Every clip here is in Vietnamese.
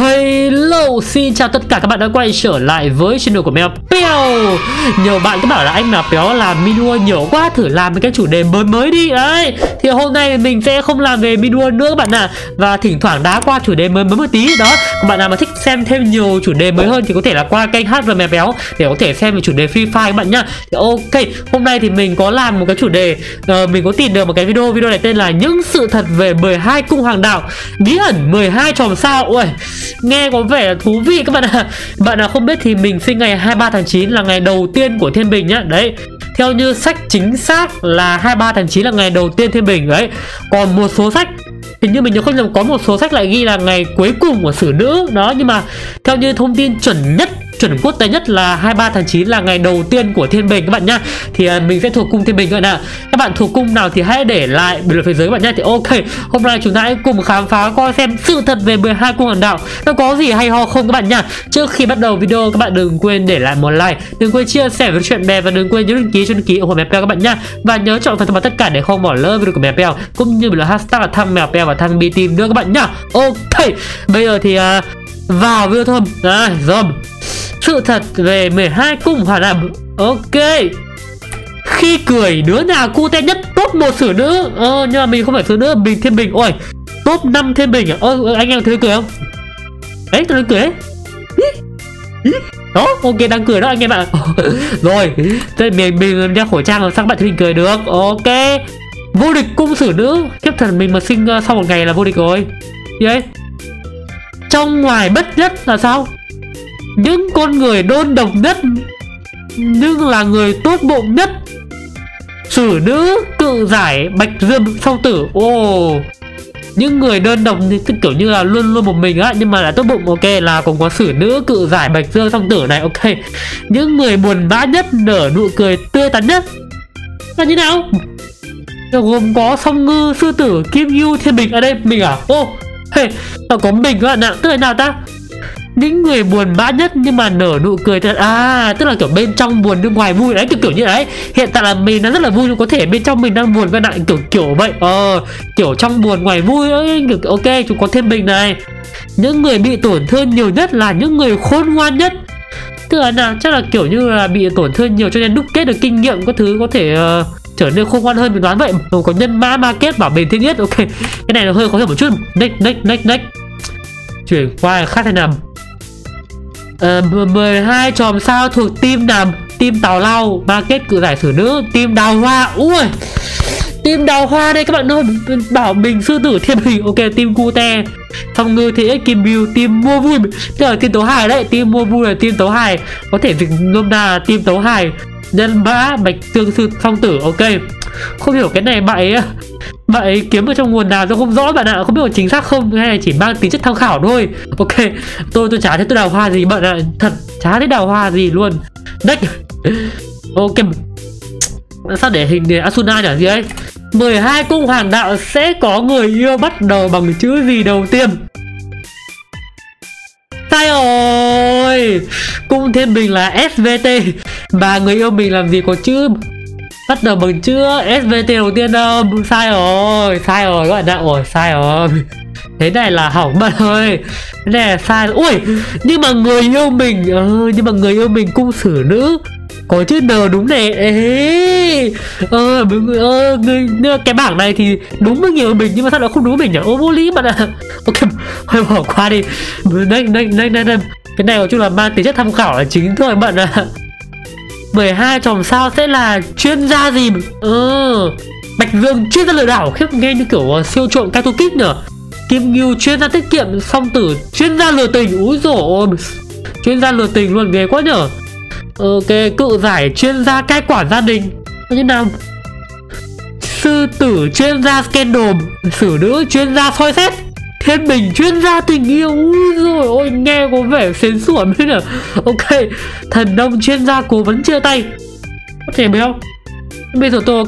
Hello, xin chào tất cả các bạn đã quay trở lại với channel của Mèo Béo. Nhiều bạn cứ bảo là anh Mèo Béo làm video nhiều quá, thử làm cái chủ đề mới đi đấy. Thì hôm nay mình sẽ không làm về video nữa các bạn ạ. Và thỉnh thoảng đá qua chủ đề mới một tí đó. Các bạn nào mà thích xem thêm nhiều chủ đề mới hơn thì có thể là qua kênh HV Mèo Béo để có thể xem về chủ đề Free Fire các bạn nhá. Thì ok, hôm nay thì mình có làm một cái chủ đề, mình có tìm được một cái video này tên là những sự thật về 12 cung hoàng đạo, bí ẩn 12 chòm sao. Ui, nghe có vẻ là thú vị các bạn ạ. Bạn nào không biết thì mình sinh ngày 23 tháng 9 là ngày đầu tiên của Thiên Bình nhá. Đấy, theo như sách chính xác là 23 tháng 9 là ngày đầu tiên Thiên Bình đấy. Còn một số sách, hình như mình nhớ không nhầm, có một số sách lại ghi là ngày cuối cùng của Sử Nữ đó. Nhưng mà theo như thông tin chuẩn nhất, chuẩn quốc tế nhất là 23 tháng 9 là ngày đầu tiên của Thiên Bình các bạn nhá. Thì mình sẽ thuộc cung Thiên Bình các bạn ạ. Các bạn thuộc cung nào thì hãy để lại bình luận phía dưới các bạn nhá. Thì ok, hôm nay chúng ta hãy cùng khám phá coi xem sự thật về 12 cung hoàng đạo nó có gì hay ho không các bạn nhá. Trước khi bắt đầu video, các bạn đừng quên để lại một like, đừng quên chia sẻ với chuyện bè và đừng quên nhấn đăng ký ủng hộ Mèo Béo các bạn nhá. Và nhớ chọn phần thông báo tất cả để không bỏ lỡ video của Mèo Béo, cũng như là hashtag là thăng Mèo Béo và thăng Bi Team nữa các bạn nhá. Ok, bây giờ thì vào video thôi. Rồi, sự thật về 12 cung hoàng đạo. Ok, khi cười đứa nào cute nhất top 1 Sử Nữ. Nhưng mà mình không phải Sử Nữ, mình Thiên Bình. Ôi, top 5 Thiên Bình à? Anh em thấy cười không? Đấy, tôi đang cười đấy. Đó, ok, đang cười đó anh em ạ. Rồi, thế mình đeo khẩu trang rồi, sao các bạn Thiên Bình cười được? Ok, vô địch cung Sử Nữ. Kiếp thần, mình mà sinh sau một ngày là vô địch rồi. Gì đấy? Trong ngoài bất nhất là sao? Những con người đôn độc nhất nhưng là người tốt bụng nhất. Sử Nữ tự giải Bạch Dương Song Tử. Ồ, những người đơn độc kiểu như là luôn luôn một mình á, nhưng mà lại tốt bụng. Ok, là cũng có Sử Nữ cự giải Bạch Dương Song Tử này. Ok, những người buồn bã nhất nở nụ cười tươi tắn nhất là như nào? Gồm có Song Ngư, Sư Tử, Kim Ngưu, Thiên Bình. Ở đây mình à? Ô, hey, có mình các bạn ạ. Tức là nào ta? Những người buồn bã nhất nhưng mà nở nụ cười thật. À, tức là kiểu bên trong buồn nhưng ngoài vui đấy, kiểu như đấy. Hiện tại là mình đang rất là vui nhưng có thể bên trong mình đang buồn với lại kiểu vậy. Kiểu trong buồn ngoài vui ấy. Ok, chúng có Thiên Bình này. Những người bị tổn thương nhiều nhất là những người khôn ngoan nhất. Tức là nào, chắc là kiểu như là bị tổn thương nhiều cho nên đúc kết được kinh nghiệm các thứ, có thể trở nên khôn ngoan hơn, mình đoán vậy. Có nhân mã market bảo mình thiên nhất. Ok, cái này nó hơi khó hiểu một chút. Next chuyển qua khác thế nào. 12 chòm sao thuộc team nào? Team Tào Lao market cự giải Sử Nữ, team Đào Hoa. Ui, team Đào Hoa đây các bạn ơi. Bảo Bình, Sư Tử, Thiên Hình. Ok, team Cute, Song Ngư, Thế Kim Biêu, team Mua Vui. Tức là team Tấu Hài đấy. Team Mua Vui là team Tấu Hài, có thể dịch nôm na là team Tấu Hài. Nhân mã Bạch Dương Song Tử. Ok, không hiểu cái này bạn ấy kiếm ở trong nguồn nào tôi không rõ bạn ạ. Không biết có chính xác không hay là chỉ mang tính chất tham khảo thôi. Ok, tôi chả thấy tôi Đào Hoa gì bạn ạ. Thật chả thấy Đào Hoa gì luôn. Next. Ok, sao để hình để Asuna nhỉ, gì ấy? 12 cung hoàng đạo sẽ có người yêu bắt đầu bằng chữ gì đầu tiên? Sai rồi. Cung Thiên Bình là SVT. Và người yêu mình làm gì có chữ bắt đầu bằng chữ SVT đầu tiên đâu. Sai rồi các bạn ạ. Ôi, sai rồi. Thế này là hỏng bạn ơi. Thế này là sai rồi. Ui, nhưng mà người yêu mình cung Sử Nữ có chữ N đúng này. Cái bảng này thì đúng với người mình nhưng mà sao nó không đúng mình nhỉ? Ô, vô lý bạn ạ. Ok, hơi bỏ qua đi. Cái này nói chung là mang tính chất tham khảo là chính thôi bạn ạ. 12 chòm sao sẽ là chuyên gia gì? Bạch Dương chuyên gia lừa đảo, khiếp, nghe như kiểu siêu trộm Kato Kid nhở. Kim Ngưu chuyên gia tiết kiệm, Song Tử chuyên gia lừa tình. Úi dồi, chuyên gia lừa tình luôn, ghê quá nhở. Ok, cự giải chuyên gia cai quản gia đình. Như nào? Sư Tử chuyên gia scandal, Sử Nữ chuyên gia soi xét, Thiên Bình chuyên gia tình yêu. Úi dồi ôi, nghe có vẻ xến xủa mới nhở. Ok, Thần Nông chuyên gia cố vấn chia tay. Có thể biết không? Bây giờ tôi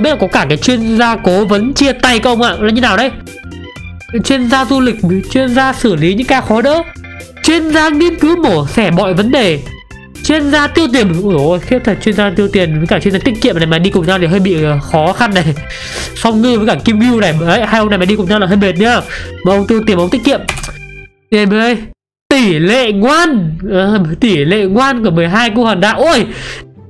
biết là có cả cái chuyên gia cố vấn chia tay không ạ? Là như nào đấy? Chuyên gia du lịch, chuyên gia xử lý những ca khó đỡ, chuyên gia nghiên cứu mổ xẻ mọi vấn đề, chuyên gia tiêu tiền. Ui ôi, khiếp thật, chuyên gia tiêu tiền với cả chuyên gia tiết kiệm này mà đi cùng nhau thì hơi bị khó khăn này. Song Ngư với cả Kim Ngưu này đấy, hai ông này mà đi cùng nhau là hơi mệt nhá. Mà ông tiêu tiền, ông tiết kiệm. Đây ơi, tỷ lệ ngoan của 12 cô hòn đảo. Ôi,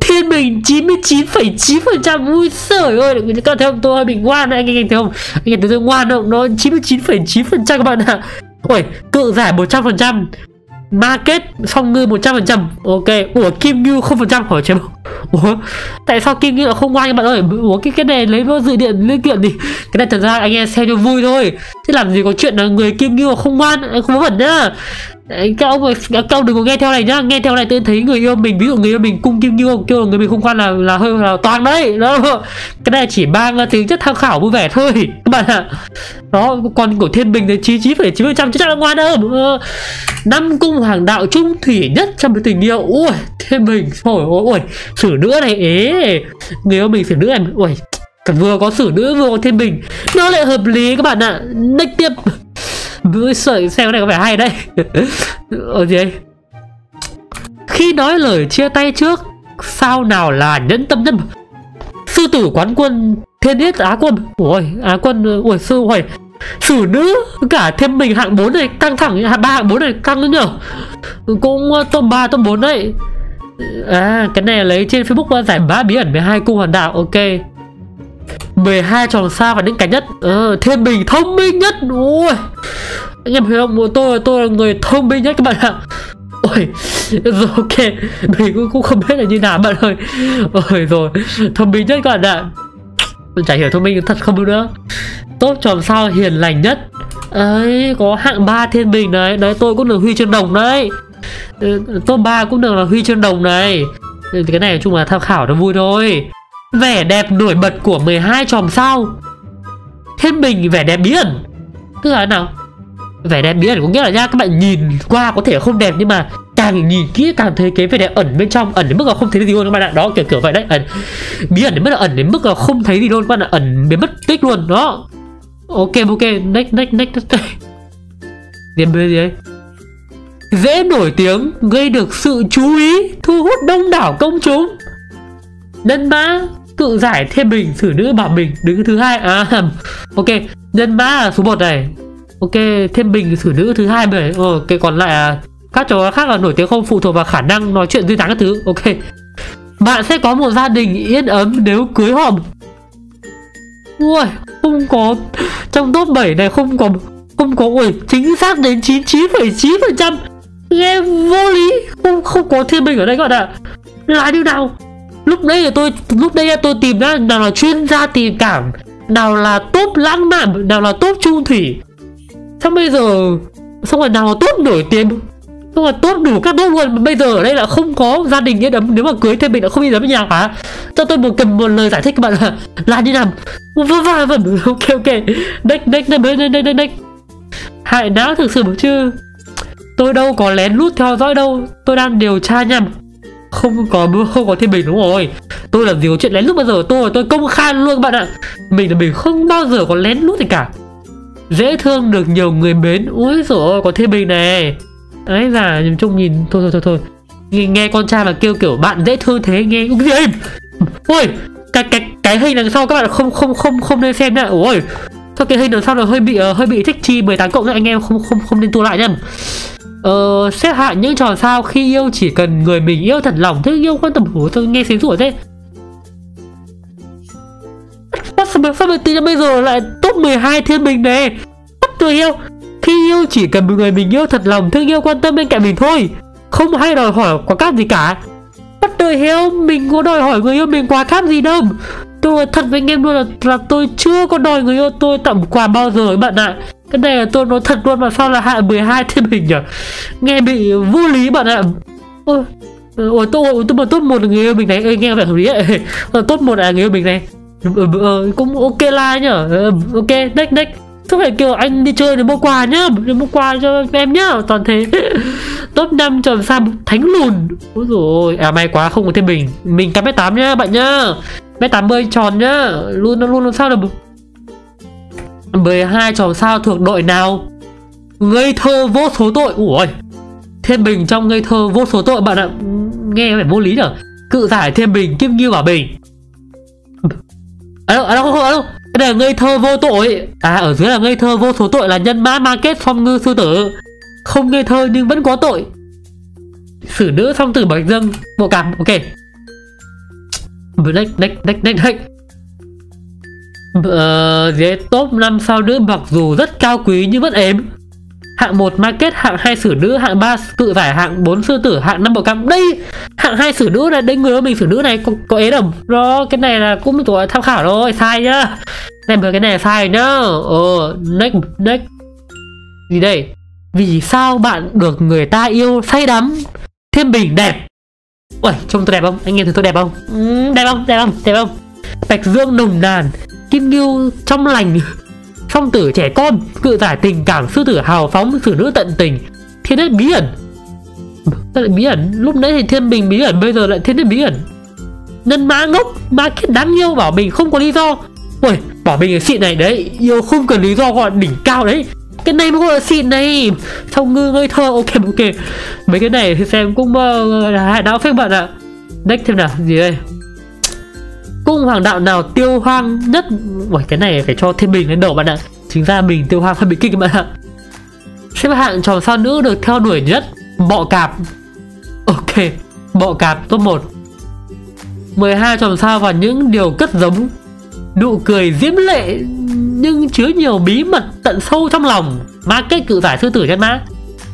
Thiên Bình 99,9%. Ui sời ơi, các bạn thấy tôi hơi bị ngoan này, anh thấy không? Anh thấy tôi ngoan không? Nó 99,9% các bạn ạ. Ôi, cự giải 100%, market phong ngư 100%. Ok, ủa Kim Ngưu 0%, hỏi chứ. Ủa, tại sao Kim Ngưu là không ngoan các bạn ơi? Ủa cái này lấy vô dự điện liên kiện đi. Cái này thật ra anh em xem cho vui thôi, chứ làm gì có chuyện là người Kim Ngưu không ngoan, không có vẩn nhá. Các ông đừng có nghe theo này nhá, nghe theo này tôi thấy người yêu mình, ví dụ người yêu mình cung Kim Ngưu, kêu người mình không quan là hơi là toàn đấy đó. Cái này chỉ mang tính chất tham khảo vui vẻ thôi các bạn ạ. Đó, còn của Thiên Bình thì 99,9% chắc là ngoan đâu. 5 cung hoàng đạo trung thủy nhất trong cái tình yêu. Ui Thiên Bình, ôi xử nữ này, ế người yêu mình xử nữ này, ui vừa có xử nữ vừa có Thiên Bình, nó lại hợp lý các bạn ạ. Next tiếp. Bữa sợi xem này có vẻ hay đấy. Ở gì ấy? Khi nói lời chia tay trước, sao nào là nhẫn tâm nhất? Sư tử quán quân, thiên hết á quân. Ôi, á quân, ôi sư ơi. Xử nữ cả Thiên Bình hạng 4 này căng thẳng, ba hạng 4 này căng nữa nhở. Cũng tôm 3 tôm 4 đấy. À, cái này lấy trên Facebook qua giải bá bí ẩn 12 cung hoàn đạo, ok. 12 tròn sao và những cái nhất. Thiên Bình thông minh nhất. Ôi, anh em hiểu không? Tôi là người thông minh nhất các bạn ạ. Ôi, rồi ok, mình cũng không biết là như nào bạn ơi. Ôi rồi, thông minh nhất các bạn ạ. Mình chả hiểu thông minh thật không nữa. Tốt tròn sao hiền lành nhất. Ấy, có hạng 3 Thiên Bình đấy. Đấy, tôi cũng được huy chương đồng đấy. Top 3 cũng được là huy chương đồng này. Cái này nói chung là tham khảo nó vui thôi. Vẻ đẹp nổi bật của 12 chòm sao Thiên Bình, vẻ đẹp bí ẩn. Tức là thế nào? Vẻ đẹp bí ẩn có nghĩa là nha, các bạn nhìn qua có thể không đẹp, nhưng mà càng nhìn kỹ càng thấy cái vẻ đẹp ẩn bên trong. Ẩn đến mức là không thấy gì luôn các bạn ạ. Đó, kiểu kiểu vậy đấy. Bí ẩn đến mức là không thấy gì luôn các bạn ạ. Ẩn biến mất tích luôn. Đó. Ok, next. Điểm B gì đấy? Dễ nổi tiếng, gây được sự chú ý, thu hút đông đảo công chúng. Nhân mã cự giải Thiên Bình, xử nữ Bảo Bình đứng thứ hai. Ok, nhân mã là số 1 này. Ok, Thiên Bình xử nữ thứ hai này. Ok, còn lại các trò khác là nổi tiếng không, phụ thuộc vào khả năng nói chuyện, duy thắng các thứ. Ok, bạn sẽ có một gia đình yên ấm nếu cưới hòm. Ui, không có trong top 7 này, không có ui, chính xác đến 99,9%. Nghe vô lý, không có Thiên Bình ở đây các bạn ạ. Là điều nào? Lúc đấy tôi tìm ra nào là chuyên gia tình cảm, nào là top lãng mạn, nào là top trung thủy. Xong bây giờ xong rồi nào là top nổi tiếng, xong rồi top đủ các top luôn. Bây giờ ở đây là không có gia đình yên ấm nếu mà cưới Thiên Bình đã không yên ấm với nhà cả. Cho tôi cần một lời giải thích các bạn là như nào. Ok. Next. Hại não thực sự chứ tôi đâu có lén lút theo dõi đâu, tôi đang điều tra nhầm. Không có Thiên Bình, đúng rồi. Tôi làm gì có chuyện lén lút bao giờ, tôi công khai luôn các bạn ạ. Mình là mình không bao giờ có lén lút gì cả. Dễ thương, được nhiều người mến. Úi dồi ôi, có Thiên Bình này. Đấy là nhìn chung nhìn thôi. Nghe con trai mà kêu kiểu bạn dễ thương thế nghe. Úi giời. Ôi, cái hình đằng sau các bạn không nên xem nha. Ôi, sao cái hình đằng sau là hơi bị thích chi 18 cộng nữa, anh em không nên tua lại nha. Xếp hạng những trò sao khi yêu chỉ cần người mình yêu thật lòng, thương yêu, quan tâm. Tôi nghe xíu rủa thế. Sao bây giờ lại top 12 Thiên Bình này? Bắt tôi yêu. Khi yêu chỉ cần người mình yêu thật lòng, thương yêu, quan tâm bên cạnh mình thôi, không hay đòi hỏi quá cáp gì cả. Bắt tôi yêu, mình có đòi hỏi người yêu mình quá cáp gì đâu. Tôi thật với anh em luôn là tôi chưa có đòi người yêu tôi tặng quà bao giờ các bạn ạ. Cái này là tôi nói thật luôn, mà sao là hạng 12 Thiên Bình nhỉ? Nghe bị vô lý bạn ạ. Ôi, tôi mà top 1 là người yêu mình này. Ê, nghe vẻ hợp lý ấy. Top 1 là người yêu mình này. Cũng ok like nhỉ. Ok, next. Không phải kiểu anh đi chơi để mua quà nhá, để mua quà cho em nhá, toàn thế. Top 5 tròn sao thánh lùn. Ôi dồi, may quá không có Thiên Bình. Mình cắm 8 nhá bạn nhá, 80 tròn nhá. Luôn làm sao được. 12 tròm sao thuộc đội nào? Ngây thơ vô số tội. Ủa, Thiên Bình trong ngây thơ vô số tội bạn ạ. Nghe phải vô lý nhở. Cự giải Thiên Bình, Kim Ngưu Bảo Bình. Alo. Cái này là ngây thơ vô tội. À, ở dưới là ngây thơ vô số tội là nhân mã, market, phong ngư, sư tử. không ngây thơ nhưng vẫn có tội. Xử nữ song tử bạch dâng bộ cảm, ok. Black. Ghế top 5 sao nữ mặc dù rất cao quý nhưng vẫn ếm. Hạng 1 market, hạng 2 xử nữ, hạng 3 cự giải, hạng 4 sư tử, hạng 5 bầu cam. Đây, hạng 2 xử nữ này, đây người đó mình xử nữ này có ế đồng. Đó, cái này là cũng tụi tham khảo thôi, sai nhá. Cái này là sai nhá. Next. Gì đây? Vì sao bạn được người ta yêu say đắm? Thiên Bình đẹp. Ôi, trông tôi đẹp không? Anh em thấy tôi đẹp không? Đẹp không? Bạch Dương nồng nàn, Kim Ngưu trong lành, song tử trẻ con, cự giải tình cảm, sư tử hào phóng, xử nữ tận tình, thiên đất bí ẩn. Sao lại bí ẩn? Lúc nãy thì Thiên Bình bí ẩn, bây giờ lại thiên đất bí ẩn. Nhân Mã ngốc, Mã Kết đáng yêu, bảo mình không có lý do. Ôi, bảo mình là xịn này đấy, yêu không cần lý do gọi là đỉnh cao đấy. Cái này mới gọi là xịn này. Xong ngư ngây thơ, ok. Mấy cái này thì xem cũng hại não phết bạn ạ. Next thêm nào, gì đây? Cung hoàng đạo nào tiêu hoang nhất? Ủa, cái này phải cho Thiên Bình lên đầu bạn ạ. Chính ra mình tiêu hoang phân bị kích bạn ạ. Xếp hạng tròn sao nữ được theo đuổi nhất? Bọ cạp. Ok, bọ cạp top 1. 12 tròn sao và những điều cất giống. Nụ cười diễm lệ nhưng chứa nhiều bí mật tận sâu trong lòng. Ma kết cự giải sư tử nhân mã.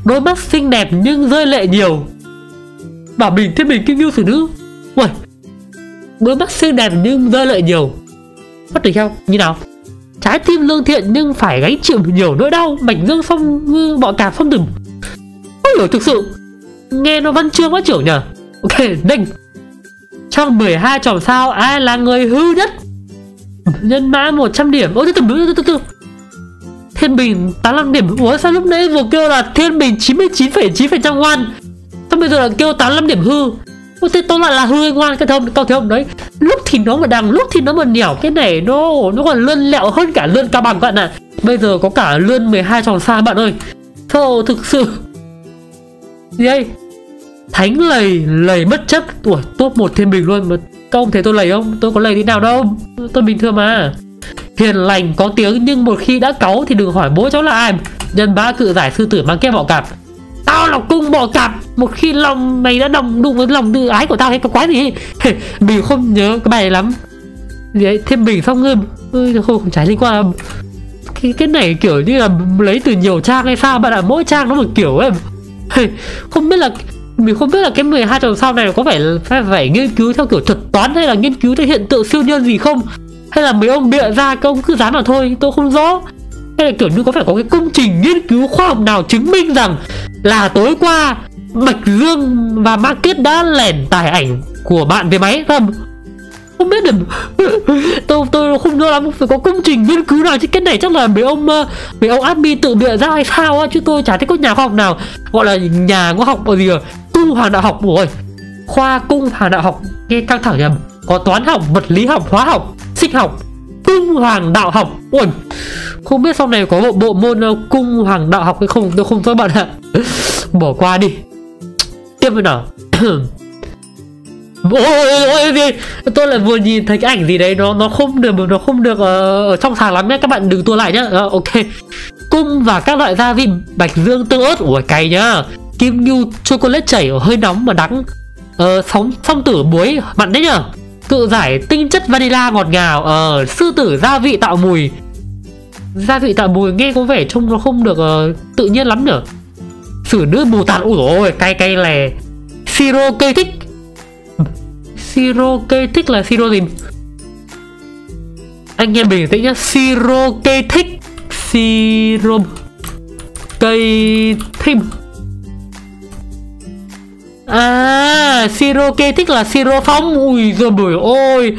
Đôi mắt xinh đẹp nhưng rơi lệ nhiều. Bảo mình Thiên Bình Kim Ngưu xử nữ. Ui, đôi mắt xinh đẹp nhưng rơi lệ nhiều. Bắt được theo như nào? Trái tim lương thiện nhưng phải gánh chịu nhiều nỗi đau. Bạch Dương song ngư, bọ cạp song tử. Ôi hiểu thực sự. Nghe nó văn chương quá chưởng nhờ. Ok, đinh. Trong 12 chòm sao ai là người hư nhất? Nhân Mã 100 điểm. Ôi từ từ. Thiên Bình 85 điểm. Ủa sao lúc nãy vừa kêu là Thiên Bình 99,9% ngoan, sao bây giờ là kêu 85 điểm hư? Ôi thế tóm lại là hư ngoan cái thông. Cậu thấy không đấy, lúc thì nó mà đằng, lúc thì nó mà nhẻo. Cái này nó còn lươn lẹo hơn cả lươn Cao Bằng bạn ạ. Bây giờ có cả lươn 12 tròn xa bạn ơi. Sao thực sự. Gì đây? Thánh lầy, lầy bất chấp. Ủa top 1 Thiên Bình luôn mà. Các ông thấy tôi lầy không? Tôi có lầy thế nào đâu, tôi bình thường mà. Hiền lành có tiếng nhưng một khi đã cáu thì đừng hỏi bố cháu là ai. Nhân Mã cự giải sư tử mang kép bọ cạp. Tao là cung bọ cạp. Một khi lòng mày đã đồng đụng với lòng tự ái của tao thấy có quái gì. Mình không nhớ cái bài này lắm. Gì ấy? Thiên Bình xong ngư. Không trái liên quan. Cái này kiểu như là lấy từ nhiều trang hay sao bạn ạ? Mỗi trang nó một kiểu ấy. Mình không biết là cái 12 tròn sao này có phải nghiên cứu theo kiểu thuật toán hay là nghiên cứu theo hiện tượng siêu nhân gì không, hay là mấy ông bịa ra các ông cứ dán vào thôi, tôi không rõ. Hay là kiểu như có phải có cái công trình nghiên cứu khoa học nào chứng minh rằng là tối qua Bạch Dương và Ma Kết đã lẻn tải ảnh của bạn về máy không? Không biết được. tôi không rõ lắm, phải có công trình nghiên cứu nào chứ. Cái này chắc là mấy ông admin tự bịa ra hay sao á, chứ tôi chả thấy có nhà khoa học nào gọi là nhà khoa học gì rồi. Cung hoàng đạo học, rồi khoa cung hoàng đạo học nghe căng thẳng nhầm, có toán học, vật lý học, hóa học, sinh học. Cung hoàng đạo học, ôi không biết sau này có bộ môn cung hoàng đạo học hay không, tôi không rõ bạn ạ. Bỏ qua đi, tiếp vào nào. Ôi, tôi lại vừa nhìn thấy cái ảnh gì đấy, nó không được ở trong sáng lắm nhé, các bạn đừng tua lại nhá. Ok, cung và các loại gia vị. Bạch Dương tương ớt, ủa cay nhá. Kim Ngưu chocolate chảy, hơi nóng mà đắng. Song tử muối mặn đấy nhở. Cự giải tinh chất vanilla ngọt ngào. Sư tử gia vị tạo mùi. Gia vị tạo mùi nghe có vẻ trông nó không được tự nhiên lắm nhở. Xử nữ bù tạt, ôi cay lè. Siro cây thích. Siro cây thích là siro gì? Anh em bình tĩnh nhá. Siro cây thích. Siro cây thích. À, siro cây thích là siro phong. Ui giời bửi ôi.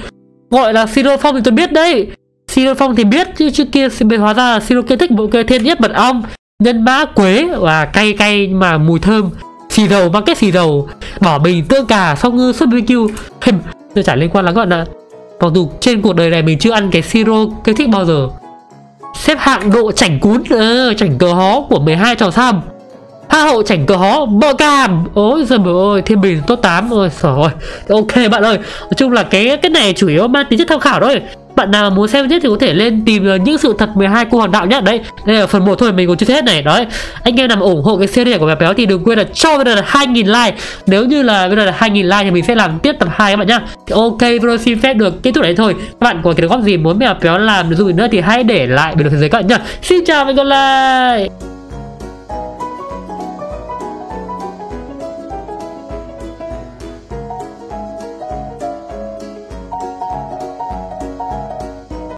Gọi là siro phong thì tôi biết đấy. Siro phong thì biết chứ trước kia mới hóa ra là siro cây thích, bộ cây thiên nhất mật ong. Nhân Mã quế, và cay mà mùi thơm. Xì dầu, mang kết xì dầu. Bỏ bình tương cà, song ngư xuất BBQ. Tôi chả liên quan lắm gọn ạ. Mặc dù trên cuộc đời này mình chưa ăn cái siro cây thích bao giờ. Xếp hạng độ chảnh cún, chảnh cờ hó của 12 trò sam. Hoa hậu chảnh cờ hó, bọ cam. Ôi giời ơi, Thiên Bình top 8. Ôi trời ơi, ok bạn ơi. Nói chung là cái này chủ yếu mang tính chất tham khảo thôi. Bạn nào muốn xem tiếp thì có thể lên tìm những sự thật 12 cô hoàng đạo nhá. Đấy, đây là phần 1 thôi, mình còn chưa hết này. Đấy, anh em nào ủng hộ cái series của Mèo Béo thì đừng quên là cho bây giờ là 2000 like. Nếu như là bây giờ là 2000 like thì mình sẽ làm tiếp tập 2 các bạn nhá. Ok, video xin phép được kết thúc đấy thôi. Các bạn có cái đóng góp gì muốn Mèo Béo làm nội dung nữa thì hãy để lại bình luận phía dưới các bạn nhá. Xin chào và hẹn gặp lại.